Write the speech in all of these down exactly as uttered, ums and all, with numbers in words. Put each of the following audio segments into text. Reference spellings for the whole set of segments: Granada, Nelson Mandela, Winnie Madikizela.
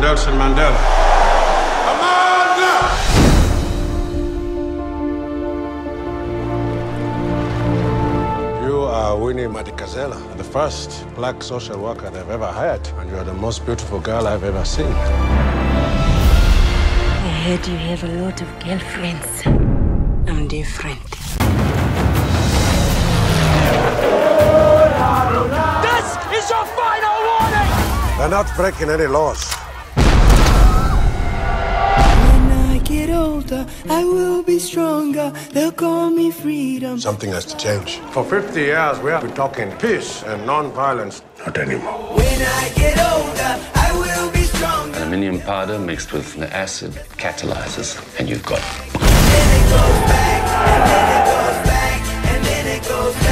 Nelson Mandela. Amanda! You are Winnie Madikizela, the first black social worker they've ever hired, and you're the most beautiful girl I've ever seen. I heard you have a lot of girlfriends. I'm different. This is your final warning! They're not breaking any laws. When I get older, I will be stronger. They'll call me freedom. Something has to change. For fifty years, we have been talking peace and non-violence. Not anymore. When I get older, I will be stronger. Aluminium powder mixed with an acid catalyzes, and you've got... And then it goes back, and then it goes back, and then it goes back.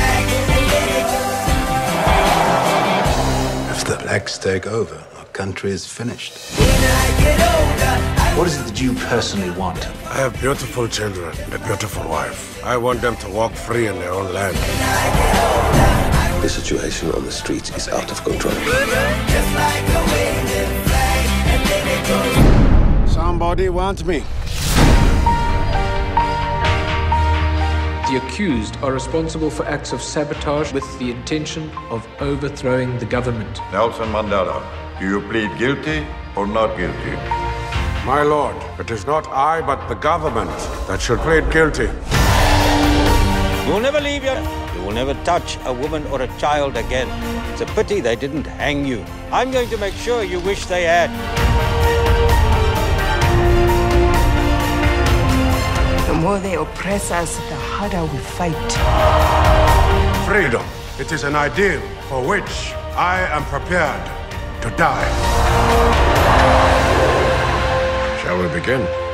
The blacks take over, our country is finished. When I get older, I... What is it that you personally want? I have beautiful children and a beautiful wife. I want them to walk free in their own land. Older, the situation on the streets is out of control. Somebody wants me. The accused are responsible for acts of sabotage with the intention of overthrowing the government. Nelson Mandela, do you plead guilty or not guilty? My lord, it is not I but the government that shall plead guilty. You will never leave here. You will never touch a woman or a child again. It's a pity they didn't hang you. I'm going to make sure you wish they had. The more they oppress us, the harder we fight. Freedom, it is an ideal for which I am prepared to die. Shall we begin?